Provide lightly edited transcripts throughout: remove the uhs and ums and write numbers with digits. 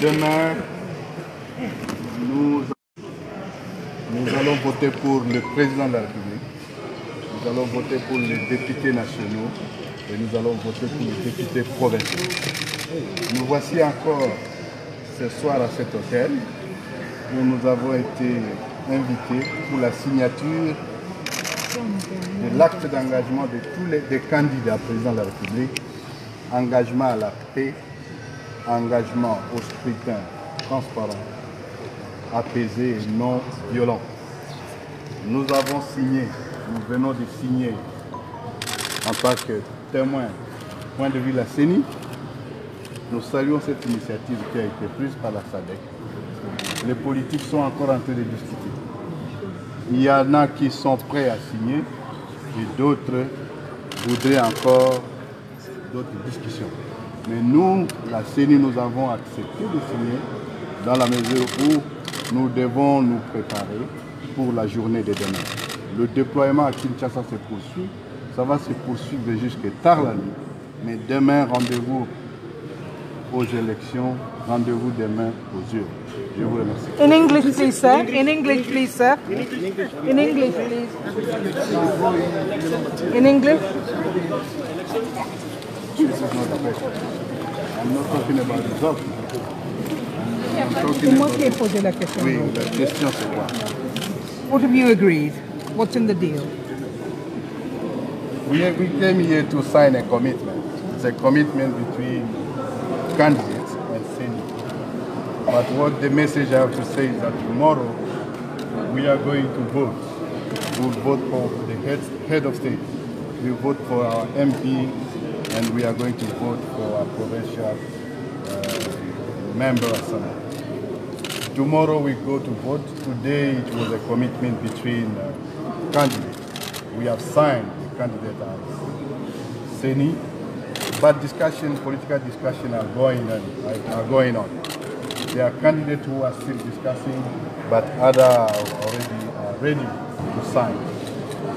Demain, nous allons voter pour le président de la République, nous allons voter pour les députés nationaux et nous allons voter pour les députés provinciaux. Nous voici encore ce soir à cet hôtel où nous avons été invités pour la signature de l'acte d'engagement de tous les candidats présidents de la République, engagement à la paix, engagement au scrutin transparent, apaisé et non violent. Nous avons signé, nous venons de signer en tant que témoin, point de vue de la CENI. Nous saluons cette initiative qui a été prise par la SADEC. Les politiques sont encore en train de discuter. Il y en a qui sont prêts à signer et d'autres voudraient encore d'autres discussions. Mais nous, la CENI, nous avons accepté de signer dans la mesure où nous devons nous préparer pour la journée de demain. Le déploiement à Kinshasa se poursuit, ça va se poursuivre jusqu'à tard la nuit. Mais demain, rendez-vous aux élections, rendez-vous demain aux urnes. Je vous remercie. In English, please, sir. In English, please, sir. In English, please. In English. This is not a question. I'm not talking about results. C'est moi qui ai posé la question. Oui, la question c'est quoi? What have you agreed? What's in the deal? We came here to sign a commitment. It's a commitment between candidates and CENI. But what the message I have to say is that tomorrow we are going to vote. We'll vote for the head of state. We'll vote for our MP and we are going to vote for our provincial member of Senate. Tomorrow we go to vote. Today it was a commitment between candidates. We have signed the candidate as CENI, but political discussion are going on. There are candidates who are still discussing, but others are ready to sign.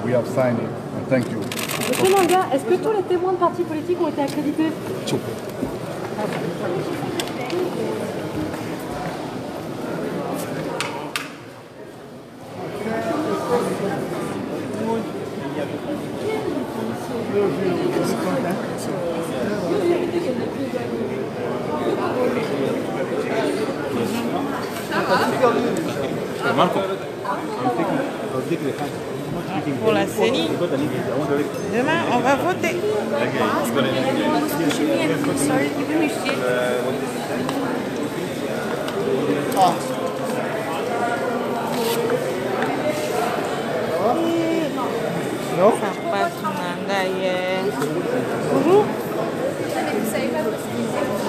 We have signed it, and thank you. Monsieur Langa, est-ce que tous les témoins de partis politiques ont été accrédités? Pour la CENI, demain on va voter. Non? Ça passe bonjour.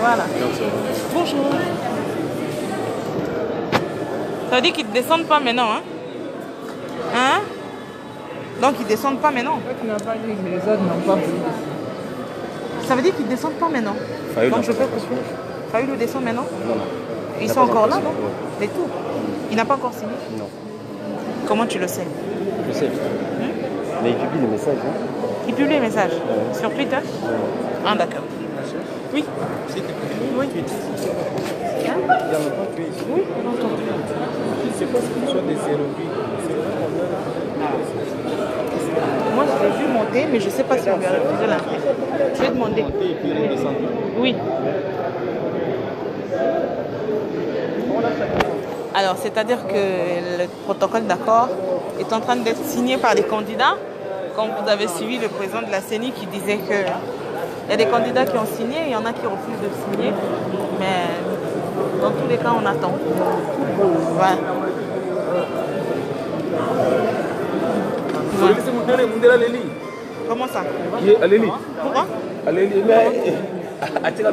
Voilà. Bonjour. Ça veut dire qu'ils ne descendent pas maintenant, hein? Hein? Donc ils ne descendent pas maintenant. Ça veut dire qu'ils ne descendent pas maintenant. Donc je peux continuer. Fayoulou descend maintenant? Non, non. Ils sont encore là, non? Les tout. Il n'a pas encore signé? Non. Comment tu le sais? Je sais. Mais il publie les messages. Il publie les messages sur Twitter. Ah d'accord. Oui. Oui. Oui, on entend. C'est pas ce sont des aérobies. Moi, je l'ai vu monter, mais je ne sais pas si on lui a refusé la clé. Je vais demander. Oui. Alors, c'est-à-dire que le protocole d'accord est en train d'être signé par les candidats. Quand vous avez suivi le président de la CENI qui disait que il y a des candidats qui ont signé, il y en a qui refusent de signer. Mais dans tous les cas, on attend. Voilà. Ouais. Comment ça? Pourquoi? Okay. Bonjour madame. Bonjour. Bonjour.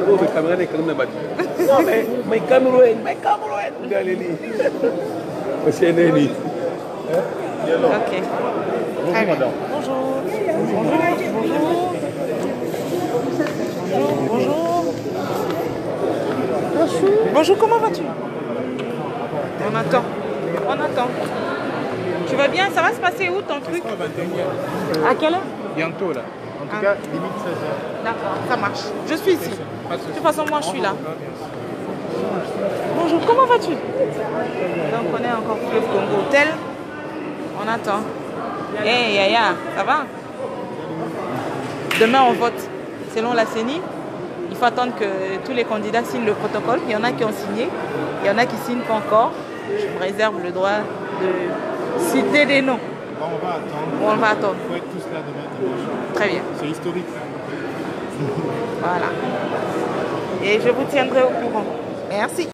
Bonjour. Bonjour. Bonjour. Bonjour, comment vas-tu? On attend. On attend. Tu vas bien? Ça va se passer où ton truc? À quelle heure? Bientôt là. En tout cas, limite 16h. D'accord, ça marche. Je suis ici. De toute façon, moi je suis là. vas-tu? Donc on est encore plus au Congo Hôtel. On attend. Hey Yaya, ça va? Demain on vote. Selon la CENI, il faut attendre que tous les candidats signent le protocole. Il y en a qui ont signé, il y en a qui ne signent pas encore. Je me réserve le droit de citer des noms. Bon, on va attendre. On va attendre. Il faut être tous là demain. Très bien. C'est historique. Voilà. Et je vous tiendrai au courant. Merci.